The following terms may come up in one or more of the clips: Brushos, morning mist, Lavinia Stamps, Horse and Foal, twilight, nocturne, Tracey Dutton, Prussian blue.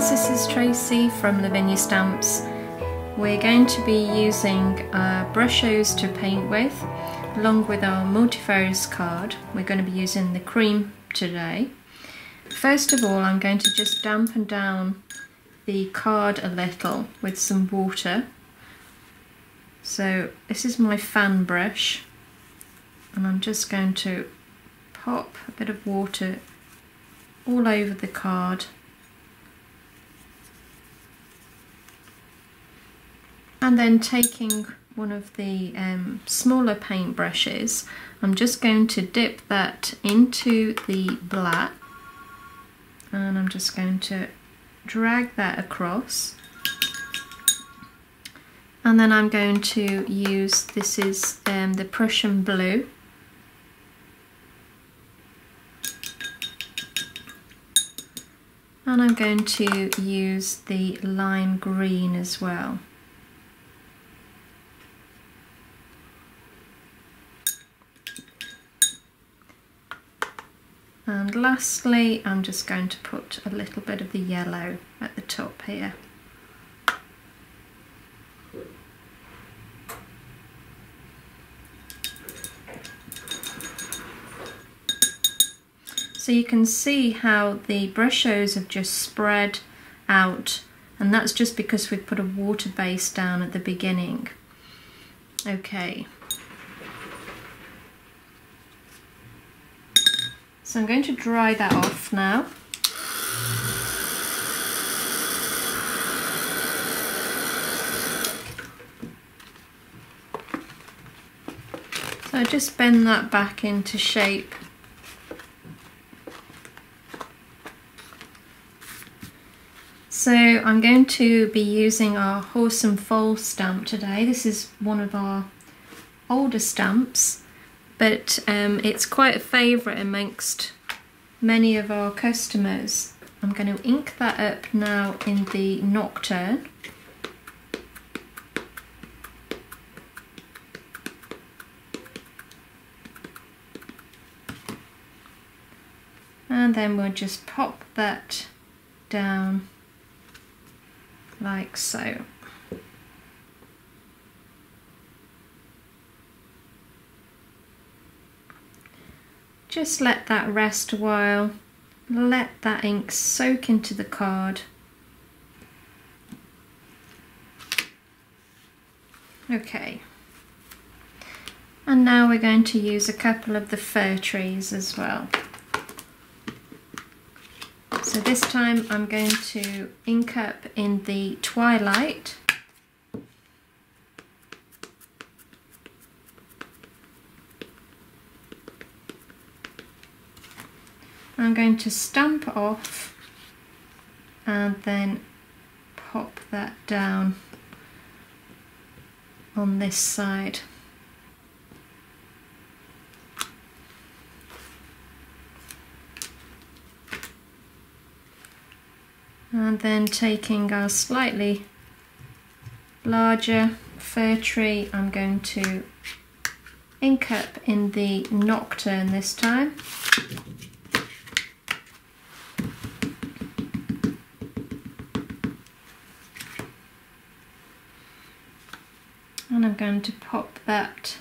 guys, this is Tracy from Lavinia Stamps. We're going to be using our Brushos to paint with, along with our multifarious card. We're going to be using the cream today. First of all, I'm going to just dampen down the card a little with some water. So this is my fan brush, and I'm just going to pop a bit of water all over the card. And then taking one of the smaller paint brushes, I'm just going to dip that into the black, and I'm just going to drag that across. And then I'm going to use, this is the Prussian blue. And I'm going to use the lime green as well. And lastly, I'm just going to put a little bit of the yellow at the top here. So you can see how the Brushos have just spread out, and that's just because we've put a water base down at the beginning. Okay. So I'm going to dry that off now. So I just bend that back into shape. So I'm going to be using our Horse and Foal stamp today. This is one of our older stamps, but it's quite a favourite amongst many of our customers. I'm going to ink that up now in the Nocturne. And then we'll just pop that down like so. Just let that rest a while, let that ink soak into the card. Okay, and now we're going to use a couple of the fir trees as well. So this time I'm going to ink up in the Twilight. I'm going to stamp off and then pop that down on this side. And then taking our slightly larger fir tree, I'm going to ink up in the Nocturne this time. And I'm going to pop that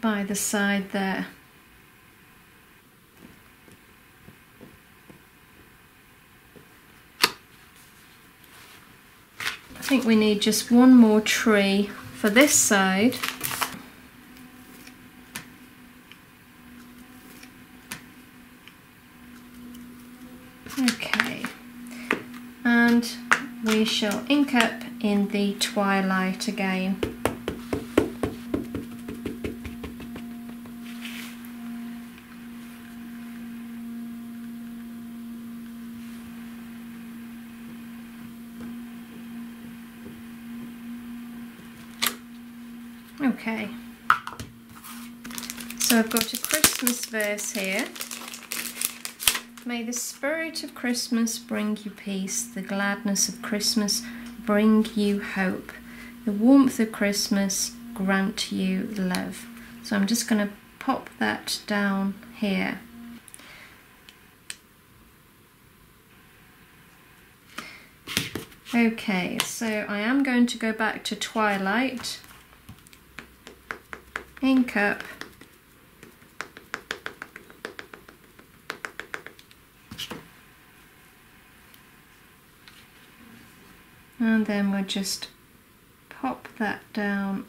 by the side there. I think we need just one more tree for this side. Okay, and we shall ink up in the Twilight again. Okay, so I've got a Christmas verse here. May the spirit of Christmas bring you peace, the gladness of Christmas bring you hope, the warmth of Christmas grant you love. So I'm just going to pop that down here. Okay, so I am going to go back to Twilight, ink up, and then we'll just pop that down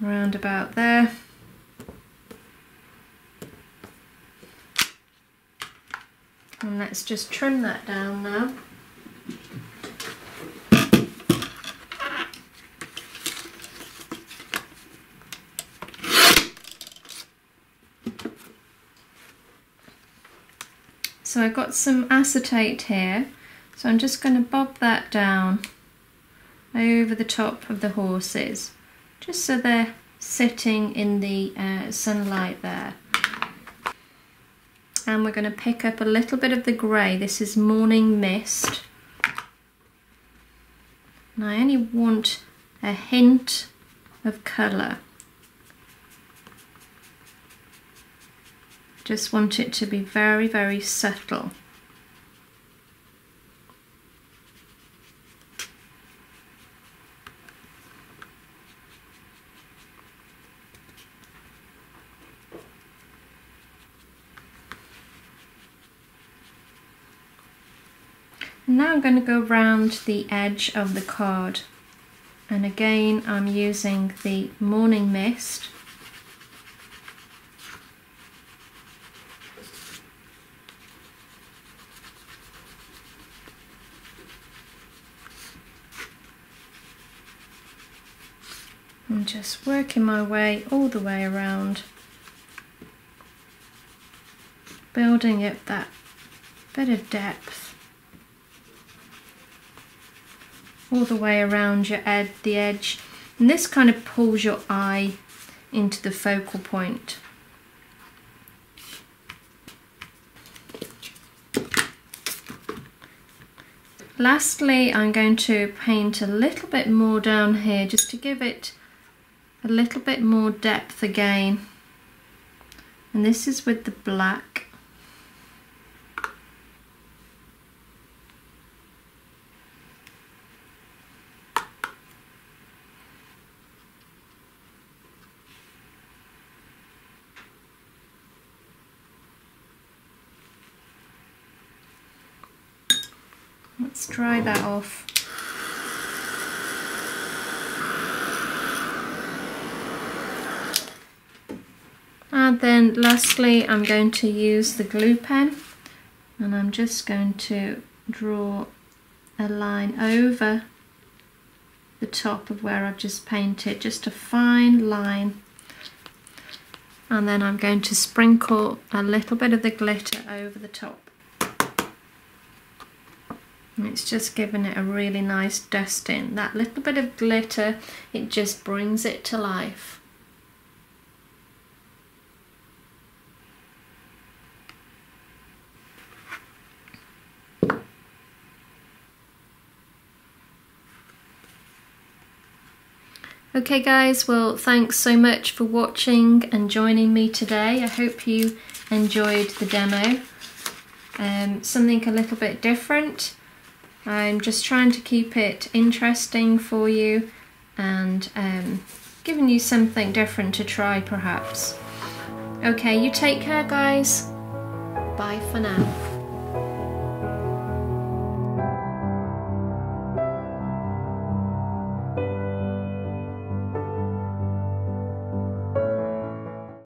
round about there. And let's just trim that down now. So I've got some acetate here, so I'm just going to bob that down over the top of the horses, just so they're sitting in the sunlight there. And we're going to pick up a little bit of the grey. This is Morning Mist. And I only want a hint of colour. Just want it to be very, very subtle. Now I'm going to go round the edge of the card, and again I'm using the Morning Mist. I'm just working my way all the way around, building up that bit of depth. All the way around your the edge, and this kind of pulls your eye into the focal point. Lastly, I'm going to paint a little bit more down here just to give it a little bit more depth again, and this is with the black. Let's dry that off. And then lastly, I'm going to use the glue pen, and I'm just going to draw a line over the top of where I've just painted, just a fine line. And then I'm going to sprinkle a little bit of the glitter over the top. It's just giving it a really nice dusting. That little bit of glitter, it just brings it to life. Okay guys, well thanks so much for watching and joining me today. I hope you enjoyed the demo. Something a little bit different. I'm just trying to keep it interesting for you and giving you something different to try perhaps. Okay, you take care guys. Bye for now.